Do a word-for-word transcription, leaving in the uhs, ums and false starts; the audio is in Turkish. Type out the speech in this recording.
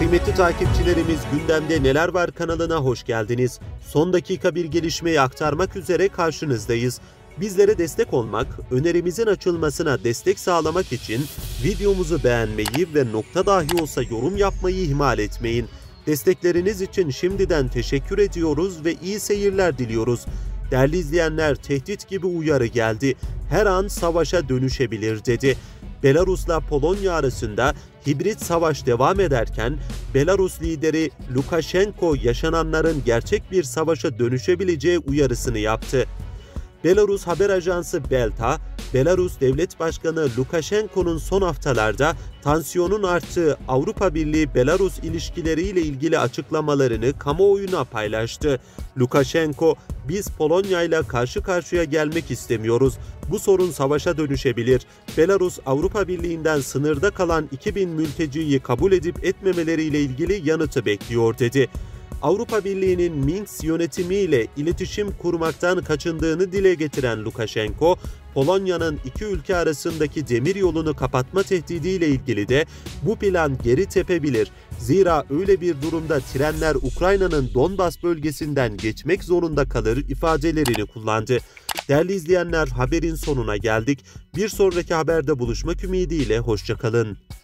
Kıymetli takipçilerimiz, gündemde neler var kanalına hoş geldiniz. Son dakika bir gelişmeyi aktarmak üzere karşınızdayız. Bizlere destek olmak, önerimizin açılmasına destek sağlamak için videomuzu beğenmeyi ve nokta dahi olsa yorum yapmayı ihmal etmeyin. Destekleriniz için şimdiden teşekkür ediyoruz ve iyi seyirler diliyoruz. Değerli izleyenler, tehdit gibi uyarı geldi. Her an savaşa dönüşebilir dedi. Belarus'la Polonya arasında hibrit savaş devam ederken Belarus lideri Lukaşenko yaşananların gerçek bir savaşa dönüşebileceği uyarısını yaptı. Belarus haber ajansı Belta, Belarus Devlet Başkanı Lukaşenko'nun son haftalarda tansiyonun arttığı Avrupa Birliği-Belarus ilişkileriyle ilgili açıklamalarını kamuoyuna paylaştı. Lukaşenko, "Biz Polonya ile karşı karşıya gelmek istemiyoruz. Bu sorun savaşa dönüşebilir. Belarus, Avrupa Birliği'nden sınırda kalan iki bin mülteciyi kabul edip etmemeleriyle ilgili yanıtı bekliyor," dedi. Avrupa Birliği'nin Minsk yönetimiyle iletişim kurmaktan kaçındığını dile getiren Lukaşenko, Polonya'nın iki ülke arasındaki demir yolunu kapatma tehdidiyle ilgili de "Bu plan geri tepebilir. Zira öyle bir durumda trenler Ukrayna'nın Donbas bölgesinden geçmek zorunda kalır," ifadelerini kullandı. Değerli izleyenler, haberin sonuna geldik. Bir sonraki haberde buluşmak ümidiyle hoşça kalın.